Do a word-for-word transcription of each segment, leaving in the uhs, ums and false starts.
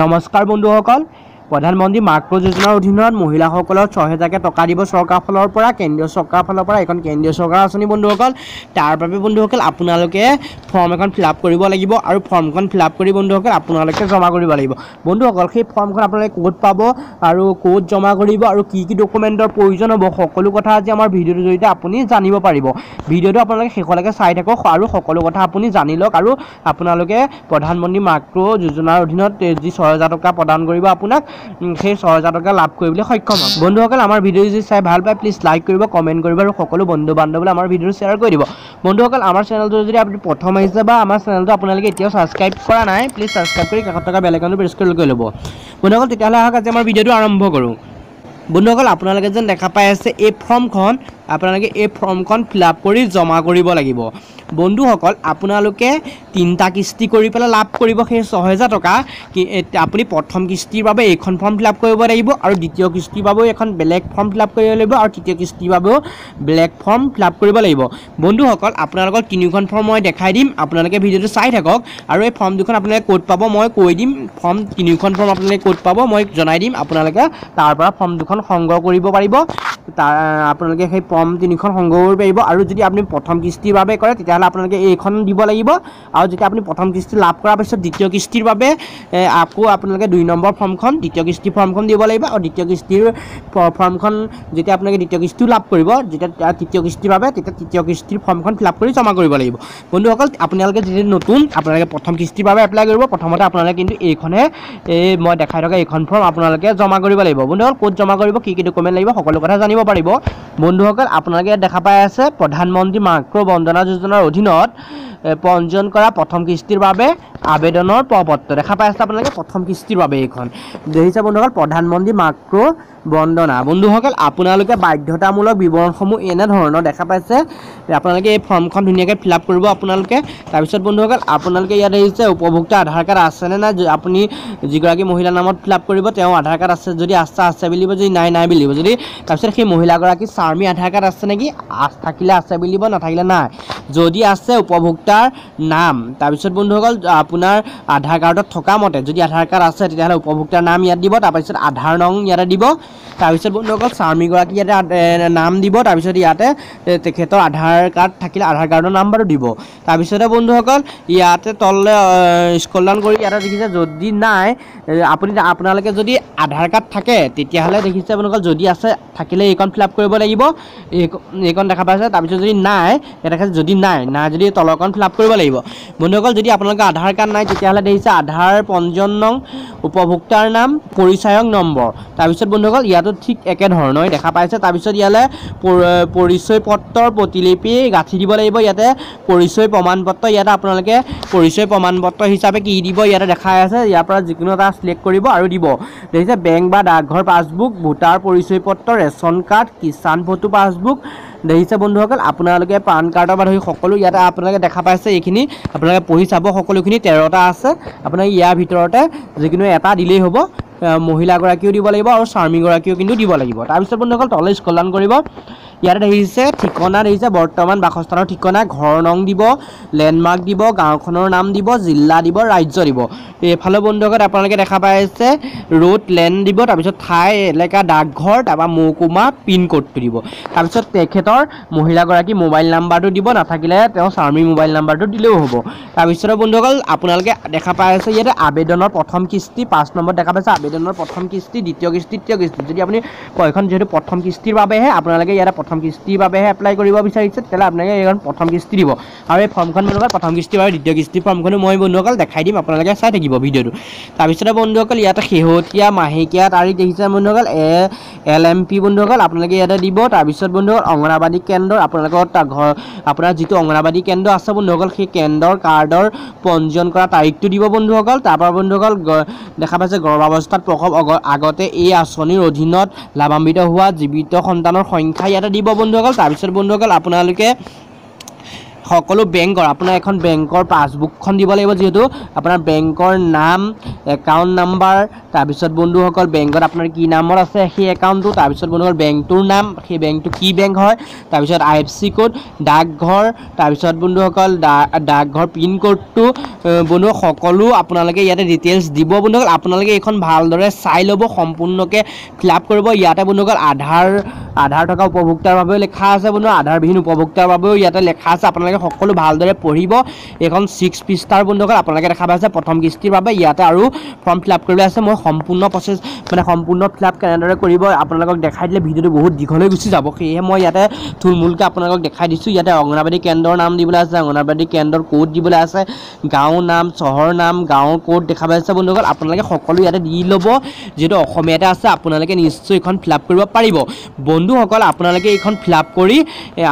নমস্কাৰ বন্ধুসকল প্ৰধানমন্ত্ৰী মাক্ৰ যোজনাৰ অধীনত মহিলাসকলৰ ছয় হাজাৰ টকা দিব চৰকাৰ ফলৰ পৰা কেন্দ্ৰীয় চৰকাৰ ফলৰ পৰা এখন কেন্দ্ৰীয় চৰকাৰ আঁচনি বন্ধুসকল তাৰ বাবে বন্ধুসকল আপোনালোকে ফৰ্ম এখন ফিলআপ কৰিব লাগিব আৰু ফৰ্মখন ফিলআপ কৰি বন্ধুসকল আপোনালোকে জমা কৰিব লাগিব বন্ধুসকল সেই ফৰ্মখন আপোনালোকে কোড পাব আৰু কোড জমা কৰিব আৰু কি কি ডকুমেন্টৰ প্ৰয়োজন হ'ব সকলো কথা আজি আমাৰ ভিডিওৰ জৰিয়তে আপুনি জানিব পাৰিব ভিডিওটো আপোনালোকে শেষলৈকে চাই থাকক আৰু সকলো কথা আপুনি জানি লওক আৰু আপোনালোকে প্ৰধানমন্ত্ৰী মাক্ৰ যোজনাৰ অধীনত যি ছয় হাজাৰ টকা প্ৰদান কৰিব আপোনাক সেই ছয় হাজাৰ টকা লাভ কৰিবলৈ সক্ষম হব বন্ধুসকল আমাৰ ভিডিও যদি চাই ভাল পায় প্লিজ লাইক কৰিব কমেন্ট কৰিব আৰু সকলো বন্ধু বান্ধৱলৈ আমাৰ ভিডিও শেয়াৰ কৰি দিব বন্ধুসকল আমাৰ চেনেলটো যদি আপুনি প্ৰথম আহিছে বা আমাৰ চেনেলটো আপোনালোকে এতিয়াও সাবস্ক্ৰাইব কৰা নাই প্লিজ সাবস্ক্ৰাইব কৰি কাষত থকা বেল আইকনটো প্ৰেছ কৰি ল'ব বন্ধুসকল তেতিয়াহলে আহক আজি আমাৰ ভিডিওটো আৰম্ভ কৰো বন্ধুসকল আপোনালোকে যেন দেখা পাই আছে এই ফৰ্মখন আপোনালোকে এই ফৰ্মখন ফিলআপ কৰি জমা কৰিব লাগিব বন্ধুসকল আপোনালোকে তিনটা কিস্তি কৰি পেলা লাভ কৰিব সেই ছয় হাজাৰ টকা কি আপুনি প্ৰথম কিস্তিৰ বাবে এখন ফৰ্ম ফিলআপ কৰিব লাগিব আৰু দ্বিতীয় কিস্তিৰ বাবে এখন ব্ল্যাক ফৰ্ম ফিলআপ কৰিব লাগিব আৰু তৃতীয় কিস্তিৰ বাবে ব্ল্যাক ফৰ্ম ফিলআপ কৰিব লাগিব বন্ধুসকল আপোনালোকক তিনিখন ফৰ্ম মই দেখাই দিম আপোনালোকে ভিডিওটো চাই থাকক আৰু এই ফৰ্ম দুখন আপোনালোকে কোড পাব মই কৈ দিম ফৰ্ম তিনিখন ফৰ্ম আপোনালোকে কোড পাব মই জনাই দিম আপোনালোকে তাৰ পৰা ফৰ্ম দুখন সংগ্ৰহ কৰিব পাৰিব তাৰ আপোনালোকে সেই ফৰ্ম তিনিখন সংগ্ৰহ কৰিব পাৰিব আৰু যদি আপুনি প্ৰথম কিস্তিৰ বাবে কৰে তেতিয়া আপোনালোকে এইখন দিব লাগিব আৰু যেতিয়া আপুনি প্ৰথম কিস্তি লাভ কৰাৰ পিছত দ্বিতীয় কিস্তিৰ বাবে আকৌ আপোনালোকে দুই নম্বৰ ফৰ্মখন দ্বিতীয় কিস্তি ফৰ্মখন দিব লাগিব আৰু দ্বিতীয় কিস্তিৰ ফৰ্মখন যেতিয়া আপোনালোকে দ্বিতীয় কিস্তিও লাভ কৰিব যেতিয়া তৃতীয় কিস্তিৰ বাবে তেতিয়া তৃতীয় কিস্তিৰ ফৰ্মখন ফিলআপ কৰি জমা কৰিব লাগিব বন্ধুসকল আপোনালোকে যদি নতুন আপোনালোকে প্ৰথম কিস্তিৰ বাবে এপ্লাই কৰিব প্ৰথমতে আপোনালোকে কিন্তু এইখনে এই মই দেখাই থকা এইখন ফৰ্ম আপোনালোকে জমা কৰিব লাগিব বন্ধুসকল ক'ত জমা কৰিব কি কি ডকুমেণ্ট লাগিব সকলো কথা জানিব পাৰিব বন্ধুসকল আপোনালোকে দেখা পাই আছে প্ৰধানমন্ত্ৰী মাক্ৰ বন্দনা যোজনাৰ অধীনত পঞ্জীয়ন কৰা প্ৰথম কিস্তিৰ বাবে আবেদনৰ পত্ৰ দেখা পাই আছে আপোনালোকে প্ৰথম কিস্তিৰ বাবে এইখন দেখিছে বন্ধুসকল প্ৰধানমন্ত্ৰী মাক্ৰ বন্দনা বন্ধুসকল আপোনালোকে বাধ্যতামূলক বিৱৰণসমূহ এনে ধৰণৰ দেখা পাইছে আপোনালোকে এই ফৰ্মখন ধুনীয়াকৈ ফিলআপ কৰিব আপোনালোকে তাৰ পিছত বন্ধুসকল আপোনালোকে ইয়াত আহিছে উপভোক্তা আধাৰ কাৰ্ড আছে নে নাই আপুনি যিগৰাকী মহিলা নামত ফিলআপ কৰিব তেওঁ আধাৰ কাৰ্ড আছে যদি আস্থা আছে বুলিব যদি নাই নাই বুলিব যদি তাৰ পিছত সেই মহিলাগৰাকী স্বামী আধাৰ কাৰ্ড আছে নেকি আস্থা থাকিলে আছে বুলিব নাথাকিলে নাই যদি আছে উপভোক্তাৰ নাম তাৰ পিছত বন্ধুসকল আপোনাৰ আধাৰ কাৰ্ডত থকা মতে যদি আধাৰ কাৰ্ড আছে তেতিয়াহলে উপভোক্তাৰ নাম ইয়াত দিব তাৰ পিছত আধাৰ নং ইয়াত দিব তাৰ পিছত বন্ধুসকল স্বামী গৰাকী ইয়াতে নাম দিব তাৰ পিছত ইয়াতে তেখেতৰ আধাৰ কাৰ্ড থাকিলে আধাৰ কাৰ্ডৰ নাম্বাৰটো দিব তাৰ পিছতে বন্ধুসকল ইয়াতে তললে স্ক্ৰল ডাউন কৰি ইয়াতে দেখিছে যদি নাই আপুনি আপোনালোকে যদি আধাৰ কাৰ্ড থাকে তেতিয়াহলে দেখিছে বন্ধুসকল যদি আছে থাকিলে এইখন ফিলআপ কৰিব লাগিব এইখন দেখা পাইছে তাৰ পিছত যদি নাই ইয়াতে যদি নাই নাই যদি তলৰখন ফিলআপ কৰিব লাগিব বন্ধুসকল যদি আপোনালোকে আধাৰ কাৰ্ড নাই তেতিয়াহলে দেখিছে আধাৰ পঞ্জীয়ন নং উপভোক্তাৰ নাম পৰিচয়ক নম্বৰ তাৰ পিছত বন্ধুসকল ইয়াতো ঠিক একে ধৰণৰ দেখা পাইছে তাৰ পিছত ইয়ালে পৰিচয় পত্ৰৰ প্ৰতিলিপি গাঁঠি দিব লাগিব ইয়াতে পৰিচয় প্ৰমাণ পত্ৰ ইয়াতে আপোনালোকে পৰিচয় প্ৰমাণ পত্ৰ হিচাপে কি দিব ইয়াতে দেখা আছে ইয়াৰ পৰা যিকোনো এটা সিলেক্ট কৰিব আৰু দিব দেখিছে বেংক বা ডাকঘৰ পাছবুক ভোটাৰ পৰিচয় পত্ৰ ration card Kisan photo passbook দেখিছে বন্ধুসকল আপোনালোকে পান কাৰ্ডৰ পৰা সকলো ইয়াতে আপোনালোকে দেখা পাইছে এইখিনি আপোনালোকে পঢ়ি চাব সকলোখিনি তেৰটা আছে আপোনালোকে ইয়াৰ ভিতৰতে যিকোনো এটা দিলেই হ'ব মহিলাগৰাকীও দিব লাগিব আৰু স্বামীগৰাকীও কিন্তু দিব লাগিব তাৰ পিছত বন্ধুসকল তলে স্ক্ৰল ডাউন কৰিব ইয়াতে দেখিছে ঠিকনা দেখিছে বৰ্তমান বাসস্থানৰ ঠিকনা ঘৰ নং দিব লেণ্ডমাৰ্ক দিব গাঁওখনৰ নাম দিব জিলা দিব ৰাজ্য দিব এইফালে বন্ধুসকল আপোনালোকে দেখা পাইছে ৰোড লেণ্ড দিব তাৰপিছত ঠাই এলেকা ডাকঘৰ তাৰপৰা মৌকুমা পিনক'ডটো দিব তাৰপিছত তেখেতৰ মহিলাগৰাকী মোবাইল নাম্বাৰটো দিব নাথাকিলে তেওঁ স্বামীৰ মোবাইল নাম্বাৰটো দিলেও হ'ব তাৰপিছত বন্ধুসকল আপোনালোকে দেখা পাইছে ইয়াতে আবেদনৰ প্ৰথম কিস্তি পাঁচ নম্বৰ দেখা পাইছে আবেদনৰ প্ৰথম কিস্তি দ্বিতীয় কিস্তি তৃতীয় কিস্তি যদি আপুনি এইখন যিহেতু প্ৰথম কিস্তিৰ বাবেহে আপোনালোকে ইয়াতে প্ৰথম কিস্তিৰ বাবে এপ্লাই কৰিব বিচাৰিছে তেতিয়াহ'লে আপোনালোকে এইখন প্ৰথম কিস্তি দিব আৰু এই ফৰ্মখন বন্ধুসকল প্ৰথম কিস্তি আৰু দ্বিতীয় কিস্তি ফৰ্মখনো মই বন্ধুসকল দেখাই দিম আপোনালোকে চাই থাকিব ভিডিঅ'টো তাৰপিছতে বন্ধুসকল ইয়াতে শেহতীয়া মাহেকীয়া তাৰিখ দেখিছে বন্ধুসকল এল এম পি বন্ধুসকল আপোনালোকে ইয়াতে দিব তাৰপিছত বন্ধুসকল অংগনাবাদী কেন্দ্ৰ আপোনালোকৰ ঘৰ আপোনাৰ যিটো অংগনাবাদী কেন্দ্ৰ আছে বন্ধুসকল সেই কেন্দ্ৰৰ কাৰ্ডৰ পঞ্জীয়ন কৰা তাৰিখটো দিব বন্ধুসকল তাৰপৰা বন্ধুসকল দেখা পাইছে গৰ্ভাৱস্থাত প্ৰসৱ আগতে এই আঁচনিৰ অধীনত লাভান্বিত হোৱা জীৱিত সন্তানৰ সংখ্যা ইয়াতে দিব বন্ধুসকল তাৰ পিছত বন্ধুসকল আপোনালোকে সকলো বেংকৰ আপোনাৰ এখন বেংকৰ পাছবুকখন দিব লাগিব যেহেতু আপোনাৰ বেংকৰ নাম একাউন্ট নাম্বাৰ তাৰ পিছত বন্ধুসকল বেংকৰ আপোনাৰ কি নামৰ আছে সেই একাউন্টটো তাৰ পিছত বন্ধুসকল বেংকটোৰ নাম সেই বেংকটো কি বেংক হয় তাৰ পিছত আইএফসি কোড ডাকঘৰ তাৰ পিছত বন্ধুসকল ডাকঘৰ পিন কোডটো বন্ধু সকলো আপোনালোকে ইয়াতে ডিটেইলস দিব বন্ধুসকল আপোনালোকে এখন ভালদৰে চাই লব সম্পূৰ্ণকে ফিলআপ কৰিব ইয়াতে বন্ধুসকল আধাৰ আধাৰ থকা উপভোক্তাৰ বাবে লেখা আছে বন্ধু আধাৰ বিহীন উপভোক্তাৰ বাবে ইয়াতে লেখা আছে আপোনালোকে সকলো ভালদৰে পঢ়িব এখন ছয় পৃষ্ঠাৰ বন্ধুসকল আপোনালোকে দেখা পাইছে প্ৰথম কিস্তিৰ বাবে ইয়াতে আৰু ফৰ্ম ফিলআপ কৰিবলৈ আছে মই সম্পূৰ্ণ প্ৰসেস মানে সম্পূৰ্ণ ফিলআপ কেনেদৰে কৰিব আপোনালোকক দেখাই দিলে ভিডিওটো বহুত দীঘলৈ গুচি যাব সেয়ে মই ইয়াতে থুলমূলকৈ আপোনালোকক দেখাই দিছো ইয়াতে অঙ্গনাবাড়ী কেন্দ্ৰৰ নাম দিবলৈ আছে অঙ্গনাবাড়ী কেন্দ্ৰৰ কোড দিবলৈ আছে গাঁও নাম চহৰ নাম গাঁৱৰ কোড দেখা পাইছে বন্ধুসকল আপোনালোকে সকলো ইয়াতে দি ল'ব যেটো অসমীয়াতে আছে আপোনালোকে নিশ্চয় এখন ফিলআপ কৰিব পাৰিব বন্ধুসকল আপোনালোকে এখন ফিলআপ কৰি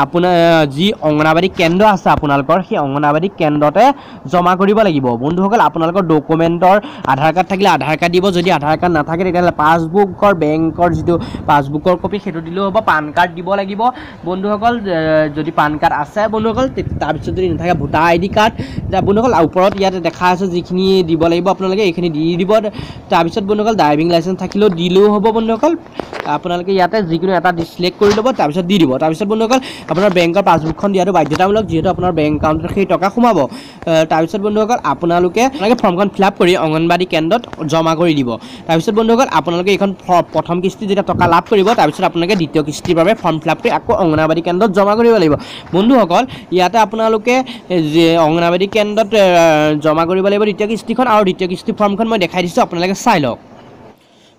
আপোনাৰ যি অঙ্গনাবাড়ী কেন্দ্ৰ আছে আপোনালোকৰ সেই অঙ্গনাবাড়ী কেন্দ্ৰতে জমা কৰিব লাগিব বন্ধুসকল আপোনালোকৰ ডকুমেন্টৰ আধাৰ কাৰ্ড থাকিলে আধাৰ কাৰ্ড দিব যদি আধাৰ কাৰ্ড নাথাকে তেতিয়ালে পাছবুকৰ বেংকৰ যেটো পাছবুকৰ কপি সেটো দিলেও হ'ব পান কাৰ্ড দিব লাগিব বন্ধুসকল যদি পান কাৰ্ড আছে বন্ধুসকল তাৰ পিছত যদি নাথাকে ভোটাৰ আইডি কাৰ্ড বন্ধুসকল ওপৰত ইয়াতে দেখা আছে যিখিনি দিব লাগিব আপোনালোকে এইখিনি দি দিব তাৰ পিছত বন্ধুসকল ড্ৰাইভিং লাইসেন্স থাকিলেও দিলেও হ'ব বন্ধুসকল আপোনালোকে ইয়াতে যিকোনো এটা সিলেক্ট কৰি ল'ব তাৰ পিছত দি দিব তাৰ পিছত বন্ধুসকল আপোনাৰ বেংকৰ পাছবুকখন দিয়াটো বাধ্যতামূলক যেহেতু আপোনাৰ বেংক একাউণ্টত সেই টকা সোমাব তাৰ পিছত বন্ধুসকল আপোনালোকে ফৰ্মখন ফিলআপ কৰি অঙ্গনবাড়ী কেন্দ্ৰত জমা কৰি দিব তাৰ পিছত বন্ধুসকল আপোনালোকে এখন প্ৰথম কিস্তি যেতিয়া টকা লাভ কৰিব তাৰ পিছত আপোনালোকে দ্বিতীয় কিস্তিৰ বাবে ফৰ্ম ফিলআপ কৰি আকৌ অঙ্গনবাড়ী কেন্দ্ৰত জমা কৰিব লাগিব বন্ধুসকল ইয়াতে আপোনালোকে অঙ্গনবাড়ী কেন্দ্ৰত জমা কৰিব লাগিব দ্বিতীয় কিস্তিখন আৰু দ্বিতীয় কিস্তি ফৰ্মখন মই দেখাই দিছোঁ আপোনালোকে চাই লওক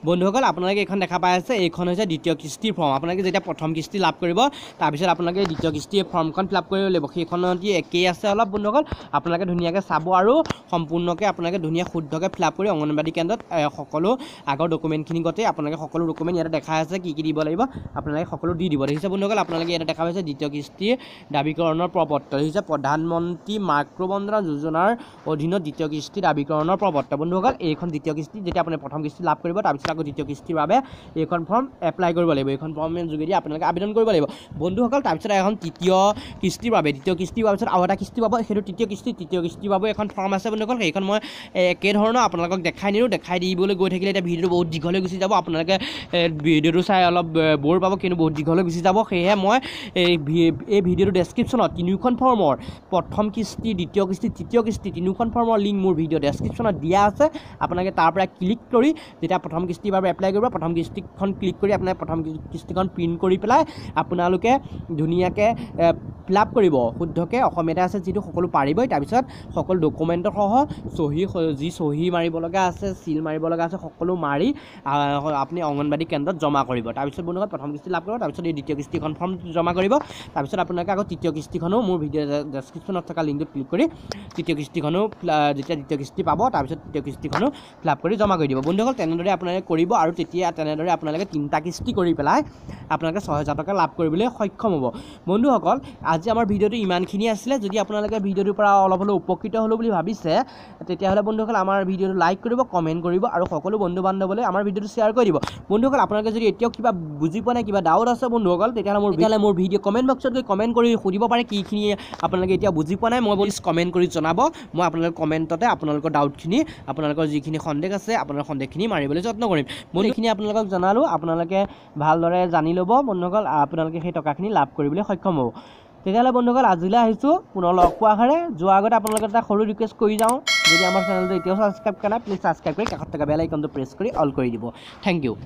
বন্ধুসকল আপোনালোকে এখন দেখা পাই আছে এইখন হৈছে দ্বিতীয় কিস্তিৰ ফৰ্ম আপোনালোকে যেতিয়া প্ৰথম কিস্তি লাভ কৰিব তাৰ পিছত আপোনালোকে দ্বিতীয় কিস্তিৰ ফৰ্মখন ফিলআপ কৰিব লাগিব সেইখনতে একেই আছে অলপ বন্ধুসকল আপোনালোকে ধুনীয়াকৈ চাব আৰু সম্পূৰ্ণকৈ আপোনালোকে ধুনীয়া শুদ্ধকৈ ফিলআপ কৰি অঙ্গনবাড়ী কেন্দ্ৰত সকলো আগৰ ডকুমেণ্টখিনি গতে আপোনালোকে সকলো ডকুমেণ্ট ইয়াতে দেখা আছে কি কি দিব লাগিব আপোনালোকে সকলো দি দিব দেখিছে বন্ধুসকল আপোনালোকে ইয়াতে দেখা পাইছে দ্বিতীয় কিস্তিৰ দাবীকৰণৰ প্ৰপত্ৰ দেখিছে প্ৰধানমন্ত্ৰী মাতৃ বন্দনা যোজনাৰ অধীনত দ্বিতীয় কিস্তি দাবীকৰণৰ প্ৰপত্ৰ বন্ধুসকল এইখন দ্বিতীয় কিস্তি যেতিয়া আপুনি প্ৰথম কিস্তি লাভ কৰিব তাৰ আকৌ দ্বিতীয় কিস্তিৰ বাবে এইখন ফৰ্ম এপ্লাই কৰিব লাগিব এইখন ফৰ্মৰ যোগেদি আপোনালোকে আবেদন কৰিব লাগিব বন্ধুসকল তাৰপিছত এখন তৃতীয় কিস্তিৰ বাবে দ্বিতীয় কিস্তিৰ বাবে আৰু এটা কিস্তি পাব সেইটো তৃতীয় কিস্তি তৃতীয় কিস্তিৰ বাবে এখন ফৰ্ম আছে বন্ধুসকল সেইখন মই একেধৰণৰ আপোনালোকক দেখাই নিদিওঁ দেখাই দিবলৈ গৈ থাকিলে এটা ভিডিঅ'টো বহুত দীঘলৈ গুচি যাব আপোনালোকে ভিডিঅ'টো চাই অলপ বৰ পাব কিন্তু বহুত দীঘলৈ গুচি যাব সেয়েহে মই এই ভিডিঅ'টো ডেছক্ৰিপশ্যনত তিনিওখন ফৰ্মৰ প্ৰথম কিস্তি দ্বিতীয় কিস্তি তৃতীয় কিস্তি তিনিওখন ফৰ্মৰ লিংক মোৰ ভিডিঅ' ডেছক্ৰিপশ্যনত দিয়া আছে আপোনালোকে তাৰ পৰা ক্লিক কৰি যেতিয়া প্ৰথম কিস্তিৰ বাবে এপ্লাই কৰিব প্ৰথম কিস্তিখন ক্লিক কৰি আপোনাৰ প্ৰথম কিস্তিখন প্ৰিণ্ট কৰি পেলাই আপোনালোকে ধুনীয়াকৈ ফিলআপ কৰিব শুদ্ধকৈ অসমীয়াতে আছে যিটো সকলো পাৰিবই তাৰপিছত সকলো ডকুমেণ্টৰ সহ চহী যি চহী মাৰিব লগা আছে সিল মাৰিব লগা আছে সকলো মাৰি আপুনি অঙ্গনবাড়ী কেন্দ্ৰত জমা কৰিব তাৰপিছত বন্ধুসকল প্ৰথম কিস্তি লাভ কৰিব তাৰপিছত এই দ্বিতীয় কিস্তিখন ফৰ্ম জমা কৰিব তাৰপিছত আপোনালোকে আকৌ তৃতীয় কিস্তিখনো মোৰ ভিডিঅ' ডেছক্ৰিপশ্যনত থকা লিংকটোত ক্লিক কৰি তৃতীয় কিস্তিখনো যেতিয়া দ্বিতীয় কিস্তি পাব তাৰপিছত তৃতীয় কিস্তিখনো ফিলআপ কৰি জমা কৰি দিব বন্ধুসকল তেনেদৰে আপোনাৰ কৰিব আৰু তেতিয়া তেনেদৰে আপোনালোকে তিনিটা কিস্তি কৰি পেলাই আপোনালোকে ছয় হাজাৰ টকা লাভ কৰিবলৈ সক্ষম হ'ব বন্ধুসকল আজি আমাৰ ভিডিঅ'টো ইমানখিনি আছিলে যদি আপোনালোকে ভিডিঅ'টোৰ পৰা অলপ হ'লেও উপকৃত হ'লো বুলি ভাবিছে তেতিয়াহ'লে বন্ধুসকল আমাৰ ভিডিঅ'টো লাইক কৰিব কমেণ্ট কৰিব আৰু সকলো বন্ধু বান্ধৱলৈ আমাৰ ভিডিঅ'টো শ্বেয়াৰ কৰি দিব বন্ধুসকল আপোনালোকে যদি এতিয়াও কিবা বুজি পোৱা নাই কিবা ডাউট আছে বন্ধুসকল তেতিয়াহ'লে মোৰ তেতিয়াহ'লে মোৰ ভিডিঅ' কমেণ্ট বক্সত গৈ কমেণ্ট কৰি সুধিব পাৰে কিখিনি আপোনালোকে এতিয়া বুজি পোৱা নাই মই প্লিজ কমেণ্ট কৰি জনাব মই আপোনালোকৰ কমেণ্টতে আপোনালোকৰ ডাউটখিনি আপোনালোকৰ যিখিনি সন্দেহ আছে আপোনালোকৰ সন্দেহখিনি মাৰিবলৈ যত্ন কৰিম মই এইখিনি আপোনালোকক জানালো আপোনালোকে ভালদৰে জানি ল'ব বন্ধুসকল আপোনালোকে সেই টকাখিনি লাভ কৰিবলৈ সক্ষম হ'ব তেতিয়াহ'লে বন্ধুসকল আজিলৈ আহিছোঁ পুনৰ লগ পোৱা আশাৰে যোৱাৰ আগতে আপোনালোকে এটা সৰু ৰিকুৱেষ্ট কৰি যাওঁ যদি আমাৰ চেনেলটো এতিয়াও ছাবস্ক্ৰাইব কৰা নাই প্লিজ ছাবস্ক্ৰাইব কৰি কাষত থকা বেল আইকনটো প্ৰেছ কৰি অল কৰি দিব থেংক ইউ।